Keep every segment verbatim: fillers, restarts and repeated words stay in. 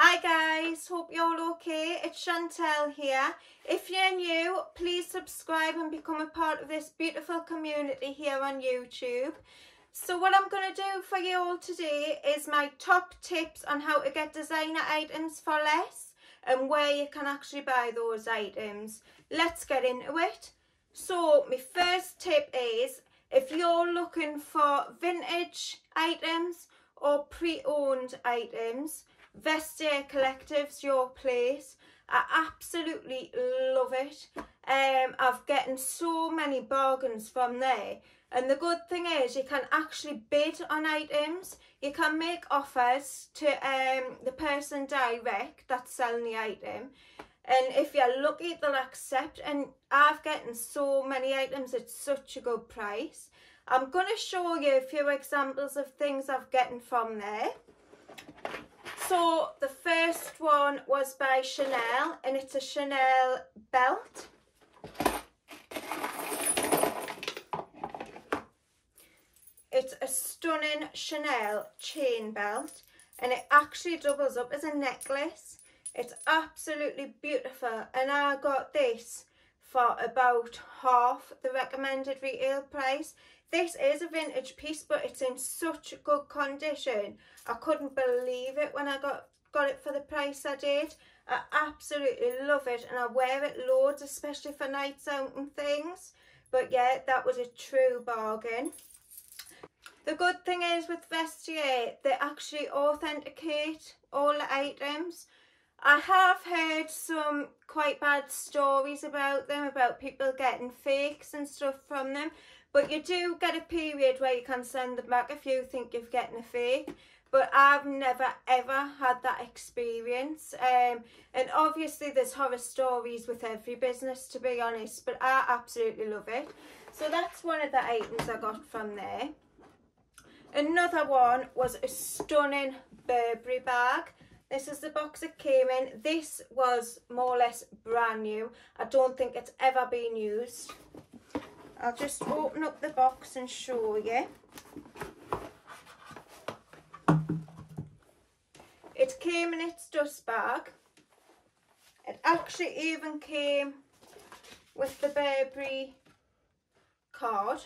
Hi guys, hope you're all okay. It's Chantel here. If you're new, please subscribe and become a part of this beautiful community here on YouTube. So what I'm going to do for you all today is my top tips on how to get designer items for less and where you can actually buy those items. Let's get into it. So my first tip is, if you're looking for vintage items or pre-owned items, Vestiaire Collective's your place. I absolutely love it. Um, I've gotten so many bargains from there. And the good thing is you can actually bid on items. You can make offers to um, the person direct that's selling the item. And if you're lucky, they'll accept. And I've gotten so many items at such a good price. I'm going to show you a few examples of things I've gotten from there. So the first one was by Chanel, and it's a Chanel belt. It's a stunning Chanel chain belt, and it actually doubles up as a necklace. It's absolutely beautiful, and I got this for about half the recommended retail price. This is a vintage piece, but it's in such good condition. I couldn't believe it when I got, got it for the price I did. I absolutely love it, and I wear it loads, especially for nights out and things. But yeah, that was a true bargain. The good thing is with Vestiaire, they actually authenticate all the items. I have heard some quite bad stories about them, about people getting fakes and stuff from them. But you do get a period where you can send them back if you think you've gotten a fake. But I've never ever had that experience. Um, and obviously there's horror stories with every business, to be honest. But I absolutely love it. So that's one of the items I got from there. Another one was a stunning Burberry bag. This is the box it came in. This was more or less brand new. I don't think it's ever been used. I'll just open up the box and show you. It came in its dust bag. It actually even came with the Burberry card.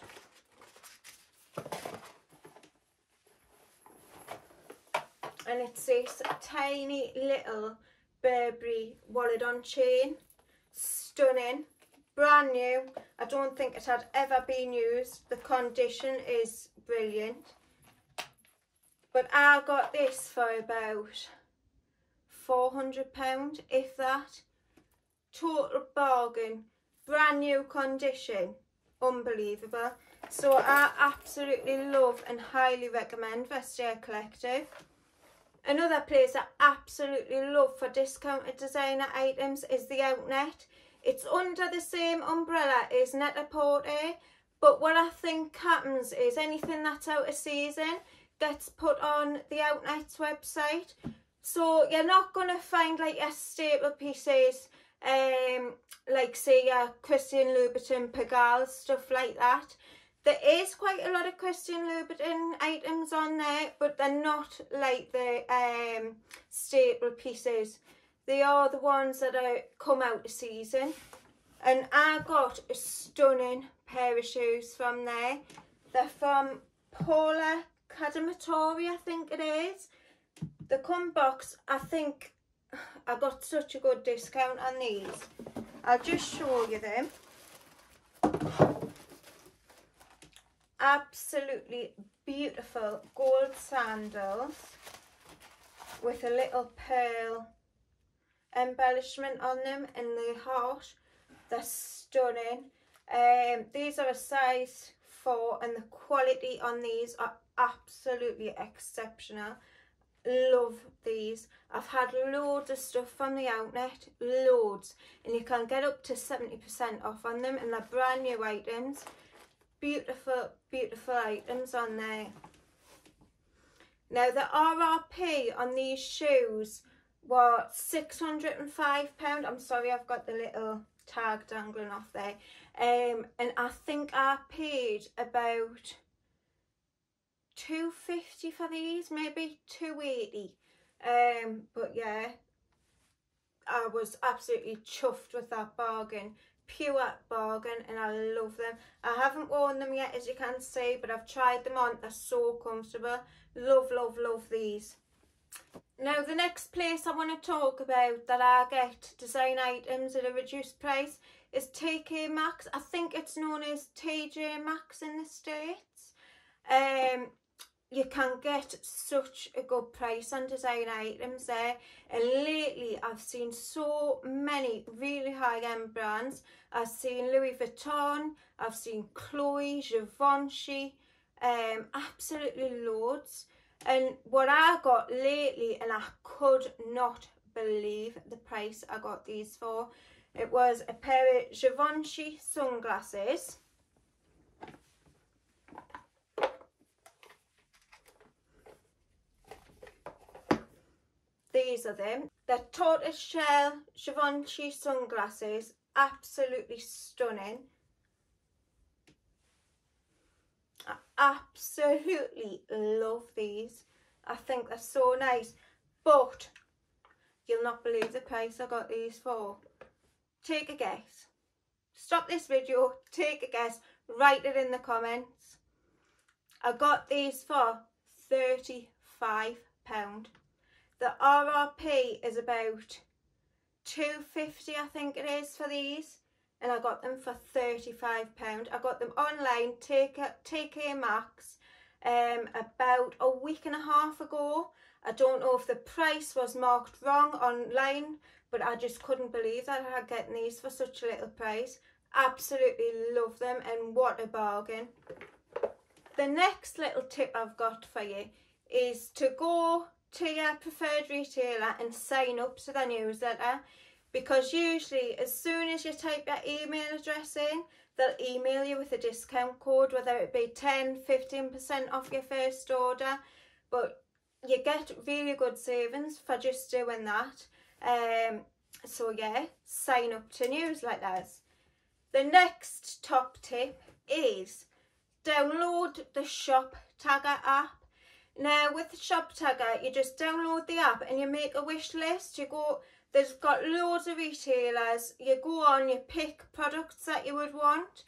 And it's this tiny little Burberry wallet on chain. Stunning. Brand new. I don't think it had ever been used. The condition is brilliant. But I got this for about four hundred pounds, if that. Total bargain. Brand new condition. Unbelievable. So I absolutely love and highly recommend Vestiaire Collective. Another place I absolutely love for discounted designer items is The Outnet. It's under the same umbrella as Net-a-Porter, but what I think happens is anything that's out of season gets put on The Outnet's website. So you're not going to find like your staple pieces, um, like say your Christian Louboutin, Pigalle, stuff like that. There is quite a lot of Christian Louboutin items on there, but they're not like the um, staple pieces. They are the ones that are come out of season. And I got a stunning pair of shoes from there. They're from Paula Cadematori, I think it is. The cum box, I think I got such a good discount on these. I'll just show you them. Absolutely beautiful gold sandals with a little pearl embellishment on them, and they're harsh. They're stunning. Um, these are a size four, and the quality on these are absolutely exceptional. Love these. I've had loads of stuff from The Outnet, loads, and you can get up to seventy percent off on them, and they're brand new items. Beautiful, beautiful items on there. Now the R R P on these shoes was six hundred and five pounds. I'm sorry, I've got the little tag dangling off there. Um, and I think I paid about two fifty for these, maybe two eighty. Um, but yeah, I was absolutely chuffed with that bargain. Pure bargain, and I love them. I haven't worn them yet, as you can see, but I've tried them on. They're so comfortable. Love, love, love these. Now, the next place I want to talk about that I get design items at a reduced price is T K Maxx. I think it's known as T J Maxx in the States. Um, you can get such a good price on design items there. And lately, I've seen so many really high-end brands. I've seen Louis Vuitton, I've seen Chloe, Givenchy, um, absolutely loads. And what I got lately, and I could not believe the price I got these for, it was a pair of Givenchy sunglasses. These are them. They're tortoise shell Givenchy sunglasses. Absolutely stunning. I absolutely love these. I think they're so nice, but you'll not believe the price I got these for. Take a guess. Stop this video, take a guess, write it in the comments. I got these for thirty-five pounds. The R R P is about two pounds fifty, I think it is, for these. And I got them for thirty-five pounds. I got them online, T K Maxx, um, about a week and a half ago. I don't know if the price was marked wrong online, but I just couldn't believe that I had gotten these for such a little price. Absolutely love them, and what a bargain. The next little tip I've got for you is to go to your preferred retailer and sign up to their newsletter. Because usually, as soon as you type your email address in, they'll email you with a discount code, whether it be ten, fifteen percent off your first order. But you get really good savings for just doing that. Um, so yeah, sign up to newsletters. The next top tip is download the Shoptagr app. Now, with Shoptagr, you just download the app and you make a wish list. You go... There's got loads of retailers. You go on, you pick products that you would want,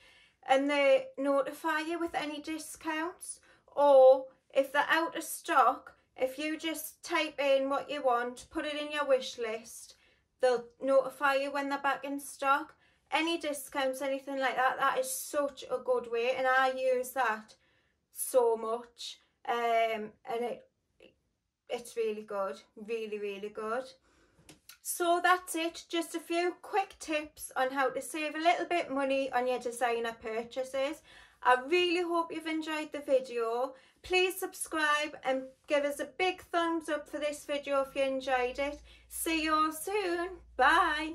and they notify you with any discounts. Or if they're out of stock, if you just type in what you want, put it in your wish list, they'll notify you when they're back in stock. Any discounts, anything like that, that is such a good way, and I use that so much. Um, and it it's really good, really, really good. So that's it, just a few quick tips on how to save a little bit money on your designer purchases. I really hope you've enjoyed the video. Please subscribe and give us a big thumbs up for this video if you enjoyed it. See you all soon. Bye.